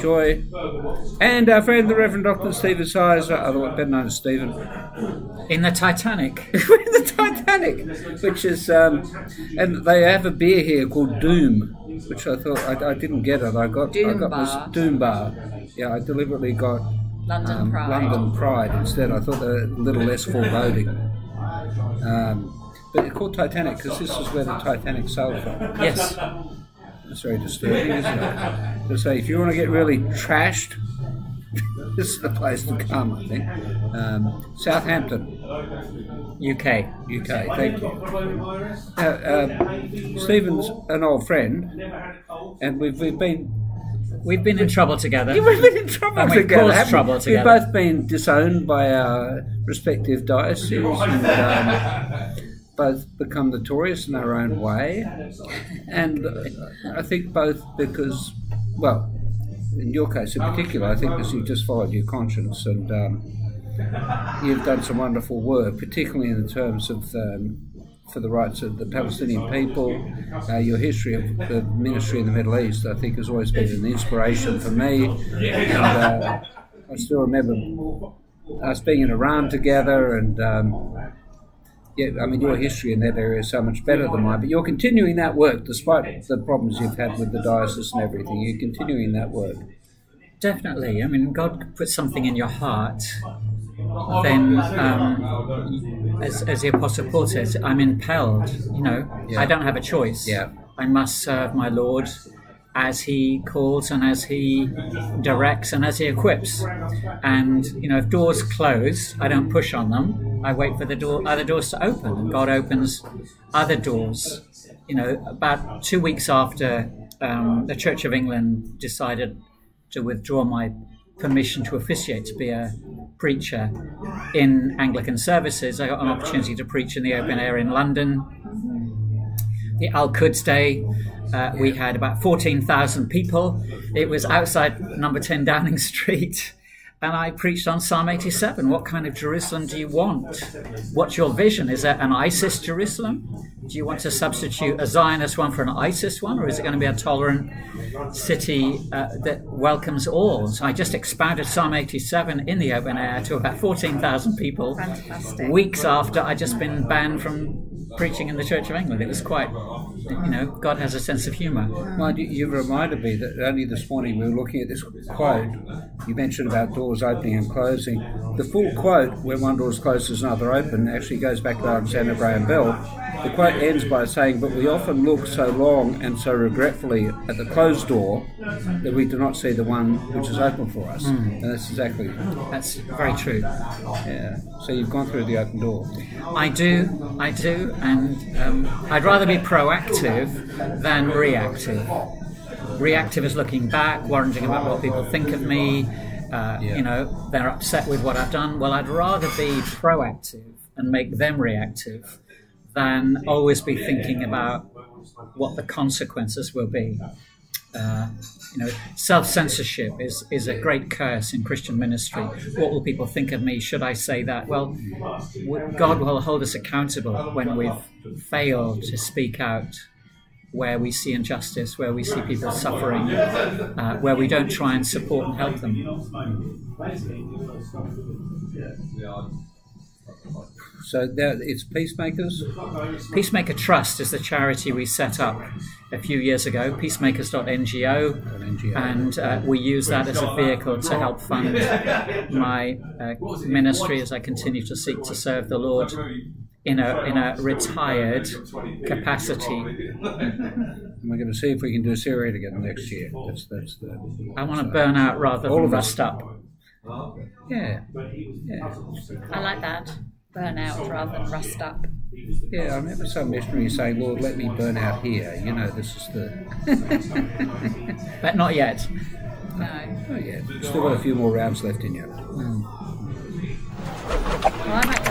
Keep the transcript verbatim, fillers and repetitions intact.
joy, and our friend the Reverend Doctor Stephen Sizer, otherwise better known as Stephen, in the Titanic, in the Titanic, which is, um, and they have a beer here called Doom, which I thought I, I didn't get it. I got Doom I got bar. This Doom Bar. Yeah, I deliberately got London um, Pride. London Pride instead. I thought they were a little less foreboding. Um, but it's called Titanic because this is where the Titanic sailed from. Yes. It's very disturbing, isn't it? To say, if you want to get really trashed, this is the place to come, I think. Um, Southampton. U K. U K, thank you. Uh, uh, Stephen's an old friend, and we've, we've been... We've been in trouble together. Yeah, we've been in trouble and together. We've caused trouble together. We've both been disowned by our respective dioceses, and um, both become notorious in our own way. And I think both because, well, in your case in particular, I think because you've just followed your conscience and um, you've done some wonderful work, particularly in terms of... Um, for the rights of the Palestinian people. Uh, your history of the ministry in the Middle East, I think, has always been an inspiration for me. And, uh, I still remember us being in Iran together, and um, yeah, I mean, your history in that area is so much better than mine, but you're continuing that work, despite the problems you've had with the diocese and everything, you're continuing that work. Definitely. I mean, God put something in your heart. Then, um, as, as the Apostle Paul says, I'm impelled, you know, yeah. I don't have a choice. Yeah. I must serve my Lord as he calls and as he directs and as he equips. And, you know, if doors close, I don't push on them. I wait for the door, other doors to open, and God opens other doors. You know, about two weeks after um, the Church of England decided to withdraw my permission to officiate, to be a preacher in Anglican services, I got an opportunity to preach in the open air in London. The Al-Quds Day, uh, we had about fourteen thousand people. It was outside number ten Downing Street, and I preached on Psalm eighty-seven. What kind of Jerusalem do you want? What's your vision? Is that an ISIS Jerusalem? Do you want to substitute a Zionist one for an ISIS one, or is it going to be a tolerant city uh, that welcomes all? So I just expounded Psalm eighty-seven in the open air to about fourteen thousand people. Fantastic. Weeks after I'd just been banned from preaching in the Church of England. It was quite, you know, God has a sense of humour. Well, you, you reminded me that only this morning we were looking at this quote. You mentioned about doors opening and closing. The full quote, when one door is closed is another open, actually goes back to Alexander Graham Bell. The quote ends by saying, but we often look so long and so regretfully at the closed door that we do not see the one which is open for us. Mm. And that's exactly... That's very true. Yeah. So you've gone through the open door. I do, I do, and um, I'd rather be proactive than reactive. Reactive is looking back, worrying about what people think of me, uh, yeah. you know, they're upset with what I've done. Well, I'd rather be proactive and make them reactive than always be thinking about what the consequences will be. Uh, you know, self-censorship is, is a great curse in Christian ministry. What will people think of me? Should I say that? Well, God will hold us accountable when we've failed to speak out where we see injustice, where we see people suffering, uh, where we don't try and support and help them. So there, it's Peacemakers? Peacemaker Trust is the charity we set up a few years ago, peacemakers dot N G O, and uh, we use that as a vehicle to help fund my uh, ministry as I continue to seek to serve the Lord in a, in a retired capacity. And we're going to see if we can do Syria again next year. That's, that's the, I want to burn out rather than rust up. Yeah. yeah, I like that. Burn out rather than rust up. Yeah, I remember some missionary saying, "Lord, let me burn out here." You know, this is the. But not yet. No. Not yet. Still got a few more rounds left in you. Mm. Well, I might